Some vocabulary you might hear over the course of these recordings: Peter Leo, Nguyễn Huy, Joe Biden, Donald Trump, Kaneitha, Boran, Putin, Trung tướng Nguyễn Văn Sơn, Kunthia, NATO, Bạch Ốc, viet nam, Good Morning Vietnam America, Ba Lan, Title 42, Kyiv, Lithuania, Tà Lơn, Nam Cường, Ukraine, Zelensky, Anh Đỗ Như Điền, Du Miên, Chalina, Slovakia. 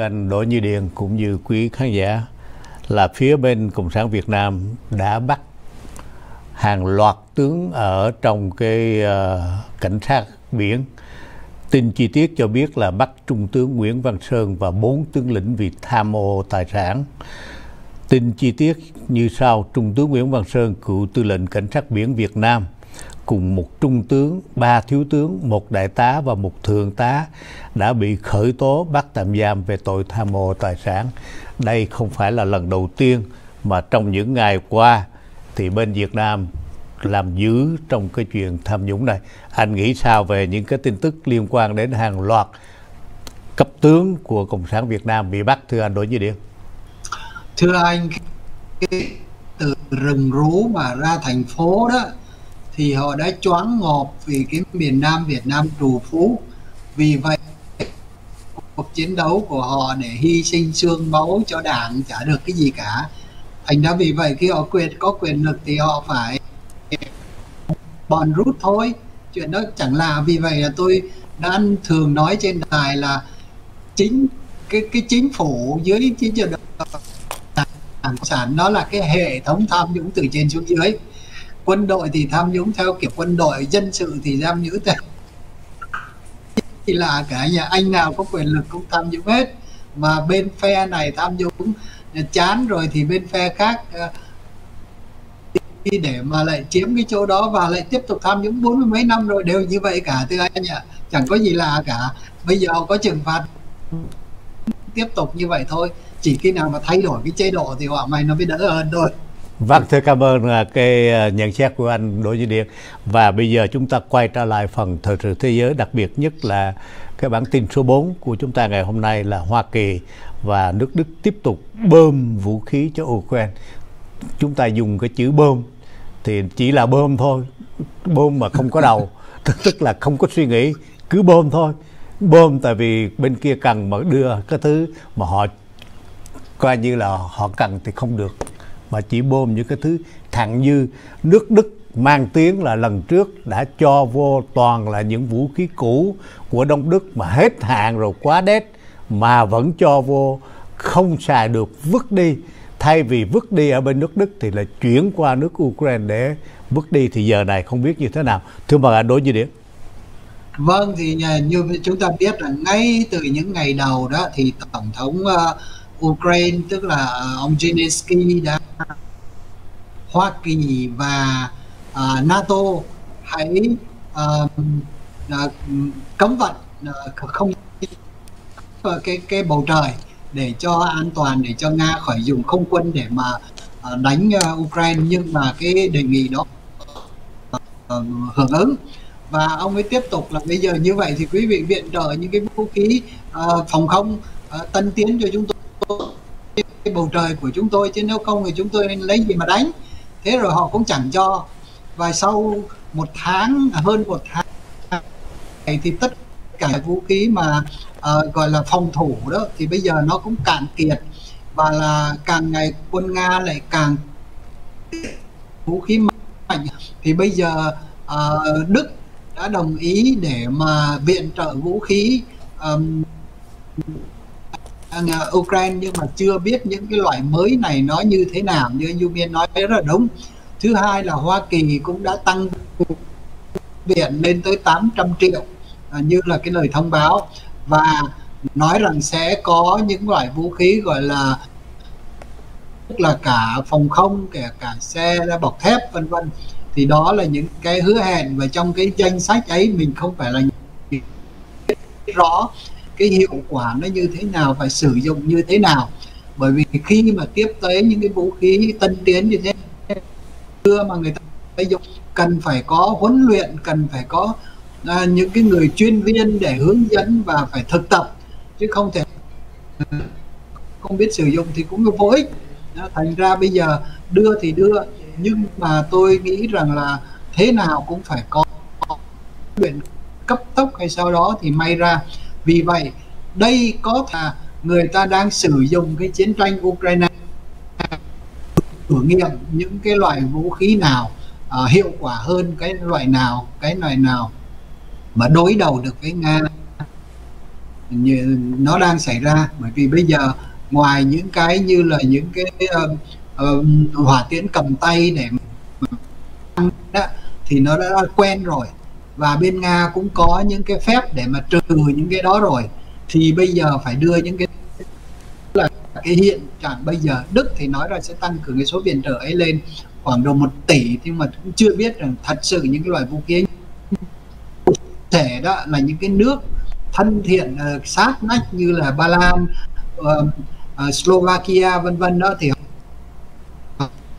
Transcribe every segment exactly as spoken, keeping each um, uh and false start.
anh Đỗ Như Điền cũng như quý khán giả, là phía bên Cộng sản Việt Nam đã bắt hàng loạt tướng ở trong cái uh, cảnh sát biển. Tin chi tiết cho biết là bắt Trung tướng Nguyễn Văn Sơn và bốn tướng lĩnh vì tham ô tài sản. Tin chi tiết như sau: Trung tướng Nguyễn Văn Sơn, cựu tư lệnh Cảnh sát biển Việt Nam, cùng một trung tướng, ba thiếu tướng, một đại tá và một thượng tá đã bị khởi tố bắt tạm giam về tội tham ô tài sản. Đây không phải là lần đầu tiên mà trong những ngày qua thì bên Việt Nam làm dữ trong cái chuyện tham nhũng này. Anh nghĩ sao về những cái tin tức liên quan đến hàng loạt cấp tướng của Cộng sản Việt Nam bị bắt, thưa anh Đỗ Như Điền? Thưa anh, cái từ rừng rú mà ra thành phố đó thì họ đã choáng ngợp vì cái miền Nam Việt Nam trù phú. Vì vậy cuộc chiến đấu của họ để hy sinh xương máu cho đảng chả được cái gì cả. Thành ra vì vậy khi họ quyền có quyền lực thì họ phải bọn rút thôi. Chuyện đó chẳng là, vì vậy là tôi đã thường nói trên đài là chính cái cái chính phủ dưới chính trường đảng sản nó là cái hệ thống tham nhũng từ trên xuống dưới. Quân đội thì tham nhũng theo kiểu quân đội, dân sự thì tham nhũng theo thì là cả nhà anh nào có quyền lực cũng tham nhũng hết. Mà bên phe này tham nhũng chán rồi thì bên phe khác đi để mà lại chiếm cái chỗ đó và lại tiếp tục tham nhũng bốn mươi mấy năm rồi, đều như vậy cả thưa anh ạ. Chẳng có gì lạ cả. Bây giờ có trừng phạt tiếp tục như vậy thôi. Chỉ khi nào mà thay đổi cái chế độ thì họ mày nó mới đỡ hơn thôi. Vâng, thưa cảm ơn cái nhận xét của anh Đỗ Như Điền. Và bây giờ chúng ta quay trở lại phần thời sự thế giới, đặc biệt nhất là cái bản tin số bốn của chúng ta ngày hôm nay là Hoa Kỳ và nước Đức tiếp tục bơm vũ khí cho Ukraine. Chúng ta dùng cái chữ bơm thì chỉ là bơm thôi, bơm mà không có đầu, tức là không có suy nghĩ, cứ bơm thôi. Bơm tại vì bên kia cần mà đưa cái thứ mà họ coi như là họ cần thì không được, mà chỉ bơm những cái thứ thặng dư. Nước Đức mang tiếng là lần trước đã cho vô toàn là những vũ khí cũ của Đông Đức mà hết hạn rồi, quá đét mà vẫn cho vô, không xài được, vứt đi. Thay vì vứt đi ở bên nước Đức thì là chuyển qua nước Ukraine để vứt đi, thì giờ này không biết như thế nào. Thưa mời anh Đỗ Như Điền. Vâng, thì như chúng ta biết là ngay từ những ngày đầu đó thì Tổng thống uh, Ukraine, tức là ông Zelensky, đã Hoa Kỳ và uh, NATO hãy uh, uh, cấm vận uh, không cái cái bầu trời để cho an toàn, để cho Nga khỏi dùng không quân để mà đánh Ukraine, nhưng mà cái đề nghị đó hưởng ứng. Và ông ấy tiếp tục là bây giờ như vậy thì quý vị viện trợ những cái vũ khí phòng không tân tiến cho chúng tôi, cái bầu trời của chúng tôi, chứ nếu không thì chúng tôi lấy gì mà đánh. Thế rồi họ cũng chẳng cho. Và sau một tháng, hơn một tháng thì tất cả vũ khí mà À, gọi là phòng thủ đó thì bây giờ nó cũng cạn kiệt, và là càng ngày quân Nga lại càng vũ khí mạnh. Thì bây giờ à, Đức đã đồng ý để mà viện trợ vũ khí um, Ukraine, nhưng mà chưa biết những cái loại mới này nó như thế nào, như Du Miên nói rất là đúng. Thứ hai là Hoa Kỳ cũng đã tăng viện lên tới tám trăm triệu à, như là cái lời thông báo, và nói rằng sẽ có những loại vũ khí gọi là tức là cả phòng không, kể cả xe bọc thép vân vân. Thì đó là những cái hứa hẹn, và trong cái danh sách ấy mình không phải là rõ cái hiệu quả nó như thế nào và sử dụng như thế nào, bởi vì khi mà tiếp tới những cái vũ khí tân tiến như thế chưa mà người ta phải dùng, cần phải có huấn luyện, cần phải có À, những cái người chuyên viên để hướng dẫn và phải thực tập, chứ không thể không biết sử dụng thì cũng vô ích. Thành ra bây giờ đưa thì đưa, nhưng mà tôi nghĩ rằng là thế nào cũng phải có luyện cấp tốc hay sau đó thì may ra. Vì vậy đây có thể người ta đang sử dụng cái chiến tranh Ukraine thử nghiệm những cái loại vũ khí nào à, hiệu quả hơn, cái loại nào cái loại nào mà đối đầu được với Nga như nó đang xảy ra, bởi vì bây giờ ngoài những cái như là những cái uh, uh, hỏa tiễn cầm tay để đó, thì nó đã quen rồi, và bên Nga cũng có những cái phép để mà trừ những cái đó rồi, thì bây giờ phải đưa những cái là cái hiện trạng bây giờ. Đức thì nói là sẽ tăng cường cái số viện trợ ấy lên khoảng độ một tỷ, nhưng mà cũng chưa biết rằng thật sự những cái loại vũ khí thể đó là những cái nước thân thiện uh, sát nách như là Ba Lan, uh, uh, Slovakia vân vân đó, thì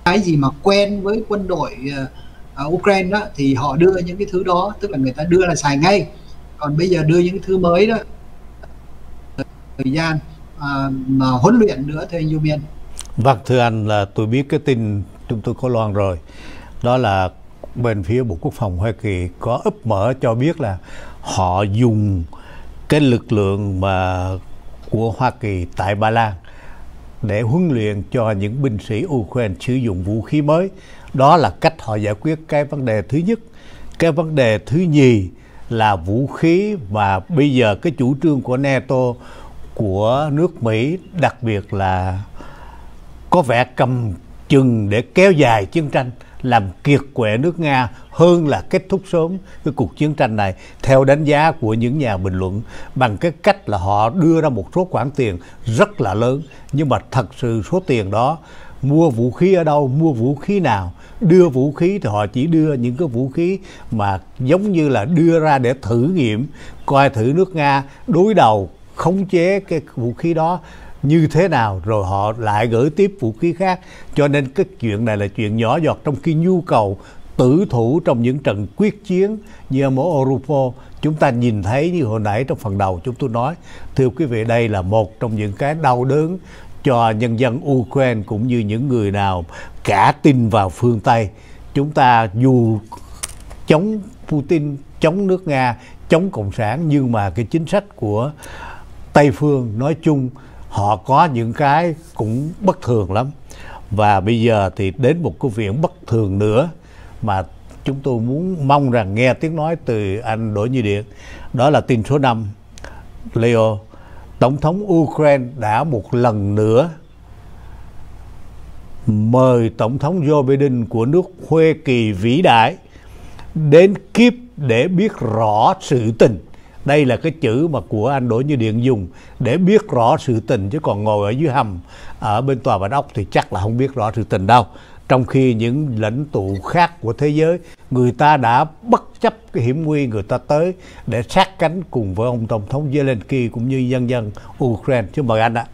cái gì mà quen với quân đội uh, uh, Ukraine đó thì họ đưa những cái thứ đó, tức là người ta đưa là xài ngay. Còn bây giờ đưa những cái thứ mới đó thời gian uh, mà huấn luyện nữa thì Du Miên. Vâng, thưa anh, là tôi biết cái tin chúng tôi có loan rồi, đó là bên phía Bộ Quốc phòng Hoa Kỳ có úp mở cho biết là họ dùng cái lực lượng mà của Hoa Kỳ tại Ba Lan để huấn luyện cho những binh sĩ Ukraine sử dụng vũ khí mới. Đó là cách họ giải quyết cái vấn đề thứ nhất. Cái vấn đề thứ nhì là vũ khí, và bây giờ cái chủ trương của NATO, của nước Mỹ đặc biệt là có vẻ cầm chừng để kéo dài chiến tranh, làm kiệt quệ nước Nga hơn là kết thúc sớm cái cuộc chiến tranh này, theo đánh giá của những nhà bình luận, bằng cái cách là họ đưa ra một số khoản tiền rất là lớn. Nhưng mà thật sự số tiền đó mua vũ khí ở đâu, mua vũ khí nào, đưa vũ khí thì họ chỉ đưa những cái vũ khí mà giống như là đưa ra để thử nghiệm, coi thử nước Nga đối đầu khống chế cái vũ khí đó như thế nào, rồi họ lại gửi tiếp vũ khí khác. Cho nên cái chuyện này là chuyện nhỏ giọt, trong khi nhu cầu tử thủ trong những trận quyết chiến như ở Europa chúng ta nhìn thấy như hồi nãy trong phần đầu chúng tôi nói. Thưa quý vị, đây là một trong những cái đau đớn cho nhân dân Ukraine cũng như những người nào cả tin vào phương Tây. Chúng ta dù chống Putin, chống nước Nga, chống Cộng sản, nhưng mà cái chính sách của Tây phương nói chung họ có những cái cũng bất thường lắm. Và bây giờ thì đến một cái viện bất thường nữa mà chúng tôi muốn mong rằng nghe tiếng nói từ anh Đỗ Như Điền. Đó là tin số năm. Leo, Tổng thống Ukraine đã một lần nữa mời Tổng thống Joe Biden của nước Hoa Kỳ vĩ đại đến Kyiv để biết rõ sự tình. Đây là cái chữ mà của anh Đỗ Như Điền dùng, để biết rõ sự tình, chứ còn ngồi ở dưới hầm ở bên tòa Bạch Ốc thì chắc là không biết rõ sự tình đâu. Trong khi những lãnh tụ khác của thế giới, người ta đã bất chấp cái hiểm nguy, người ta tới để sát cánh cùng với ông Tổng thống Zelensky cũng như nhân dân Ukraine. Chứ mời anh ạ.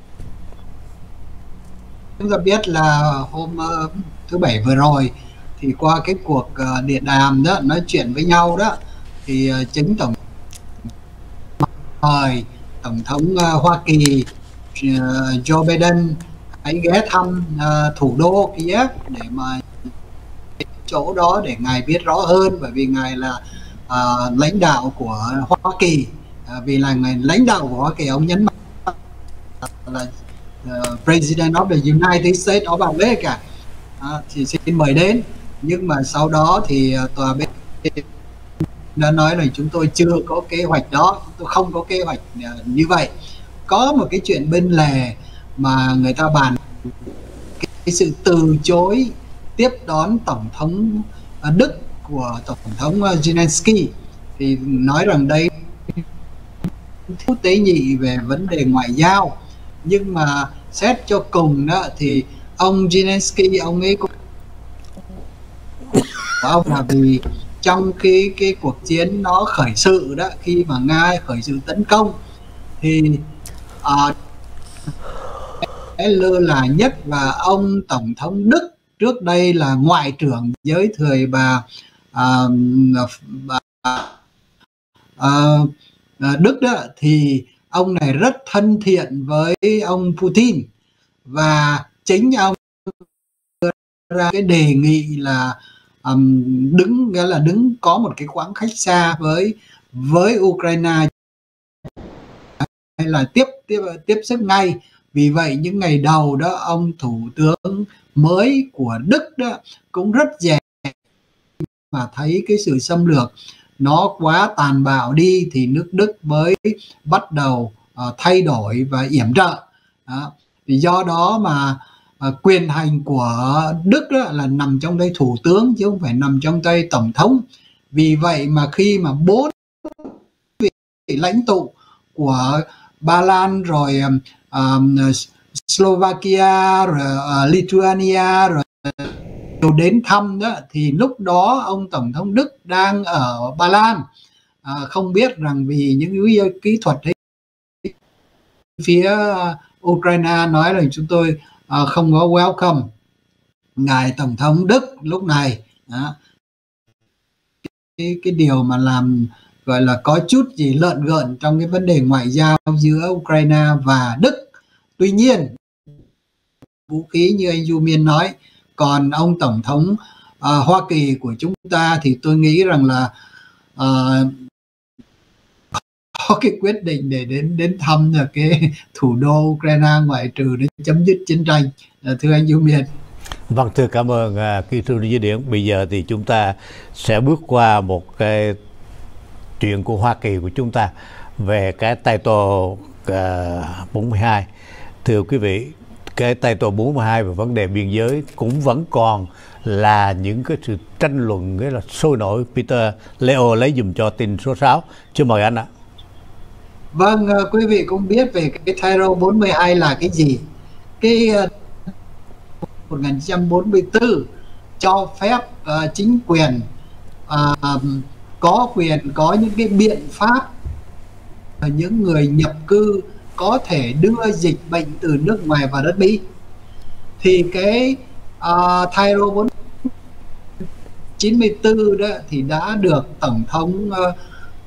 Chúng ta biết là hôm uh, thứ Bảy vừa rồi thì qua cái cuộc uh, điện đàm đó, nói chuyện với nhau đó, thì uh, chính Tổng Thời, Tổng thống uh, Hoa Kỳ uh, Joe Biden hãy ghé thăm uh, thủ đô Kyiv để mà chỗ đó để ngài biết rõ hơn, bởi vì ngài là uh, lãnh đạo của Hoa Kỳ. Uh, vì là ngài lãnh đạo của Hoa Kỳ, ông nhấn mạnh là uh, President of the United States of America, uh, thì xin mời đến. Nhưng mà sau đó thì uh, tòa bên đã nói là chúng tôi chưa có kế hoạch đó, chúng tôi không có kế hoạch như vậy. Có một cái chuyện bên lề mà người ta bàn, cái sự từ chối tiếp đón Tổng thống Đức của Tổng thống Zelensky, thì nói rằng đây thiếu tế nhị về vấn đề ngoại giao. Nhưng mà xét cho cùng đó thì ông Zelensky, ông ấy cũng ông là vì trong cái, cái cuộc chiến nó khởi sự đó, khi mà Nga khởi sự tấn công thì à, lơ là nhất. Và ông Tổng thống Đức trước đây là ngoại trưởng dưới thời bà, à, bà à, Đức đó, thì ông này rất thân thiện với ông Putin, và chính ông ra cái đề nghị là Um, đứng nghĩa là đứng có một cái khoảng cách xa với với Ukraine, hay là tiếp tiếp tiếp xúc ngay. Vì vậy những ngày đầu đó ông thủ tướng mới của Đức đó cũng rất dè mà thấy cái sự xâm lược nó quá tàn bạo đi thì nước Đức mới bắt đầu uh, thay đổi và yểm trợ. Đó. Vì do đó mà uh, quyền hành của Đức đó là nằm trong tay thủ tướng chứ không phải nằm trong tay tổng thống. Vì vậy mà khi mà bốn vị lãnh tụ của Ba Lan rồi um, uh, Slovakia rồi uh, Lithuania rồi đều đến thăm đó, thì lúc đó ông tổng thống Đức đang ở Ba Lan. À, không biết rằng vì những cái kỹ thuật ấy, phía uh, Ukraine nói là chúng tôi uh, không có welcome ngài tổng thống Đức lúc này. Đó. Cái, cái điều mà làm gọi là có chút gì lợn gợn trong cái vấn đề ngoại giao giữa Ukraine và Đức. Tuy nhiên vũ khí như anh Du Miên nói, còn ông tổng thống uh, Hoa Kỳ của chúng ta thì tôi nghĩ rằng là uh, có cái quyết định để đến đến thăm là cái thủ đô Ukraine ngoại trừ để chấm dứt chiến tranh. Thưa anh Du Miên. Vâng, thưa cảm ơn kỹ sư Như Điển. Bây giờ thì chúng ta sẽ bước qua một cái chuyện của Hoa Kỳ của chúng ta về cái Title bốn mươi hai. Thưa quý vị, cái Title bốn mươi hai về vấn đề biên giới cũng vẫn còn là những cái sự tranh luận rất là sôi nổi. Peter Leo lấy dùm cho tin số sáu. Chứ mời anh ạ. Vâng, quý vị cũng biết về cái Title bốn mươi hai là cái gì. Cái một nghìn chín trăm bốn mươi tư cho phép uh, chính quyền uh, có quyền có những cái biện pháp và những người nhập cư có thể đưa dịch bệnh từ nước ngoài vào đất Mỹ. Thì cái uh, Title bốn mươi chín đó thì đã được tổng thống uh,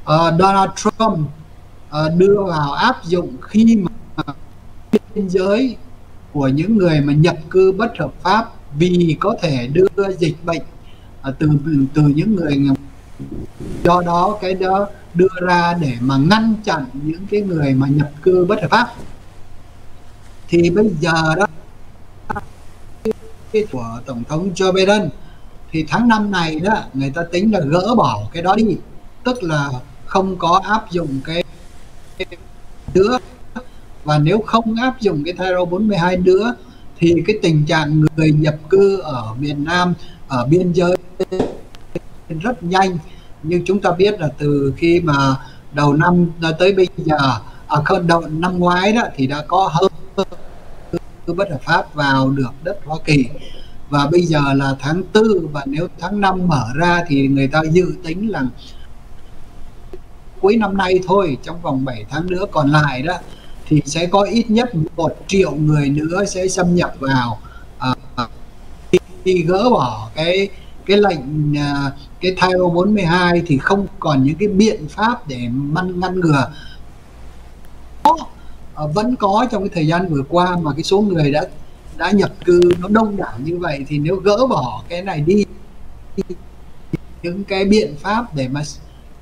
uh, Donald Trump uh, đưa vào áp dụng khi mà biên giới của những người mà nhập cư bất hợp pháp, vì có thể đưa dịch bệnh từ từ những người, do đó cái đó đưa ra để mà ngăn chặn những cái người mà nhập cư bất hợp pháp. Thì bây giờ đó của tổng thống Joe Biden thì tháng năm này đó người ta tính là gỡ bỏ cái đó đi, tức là không có áp dụng cái nữa. Và nếu không áp dụng cái Title bốn mươi hai nữa thì cái tình trạng người nhập cư ở miền Nam, ở biên giới rất nhanh. Nhưng chúng ta biết là từ khi mà đầu năm tới bây giờ, ở đầu năm ngoái đó thì đã có hơn bất hợp pháp vào được đất Hoa Kỳ. Và bây giờ là tháng tư, và nếu tháng năm mở ra thì người ta dự tính là cuối năm nay thôi, trong vòng bảy tháng nữa còn lại đó thì sẽ có ít nhất một triệu người nữa sẽ xâm nhập vào. À, khi gỡ bỏ cái cái lệnh cái Title bốn mươi hai thì không còn những cái biện pháp để ngăn ngăn ngừa. À, vẫn có trong cái thời gian vừa qua mà cái số người đã đã nhập cư nó đông đảo như vậy, thì nếu gỡ bỏ cái này đi, những cái biện pháp để mà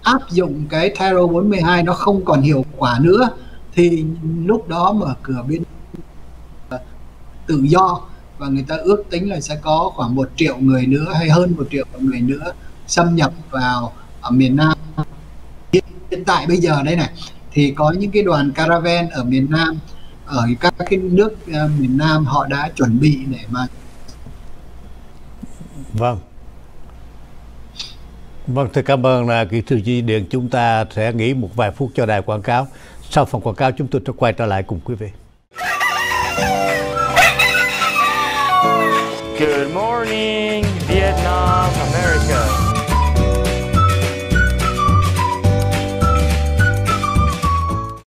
áp dụng cái Title bốn mươi hai nó không còn hiệu quả nữa, thì lúc đó mở cửa biên tự do và người ta ước tính là sẽ có khoảng một triệu người nữa hay hơn một triệu người nữa xâm nhập vào ở miền Nam. Hiện tại bây giờ đây này thì có những cái đoàn caravan ở miền Nam, ở các cái nước miền Nam họ đã chuẩn bị để mà. Vâng. Vâng, thưa cảm ơn là kỹ sư Di Điện. Chúng ta sẽ nghỉ một vài phút cho đài quảng cáo. Sau phần quảng cáo chúng tôi sẽ quay trở lại cùng quý vị. Good morning Vietnam, America.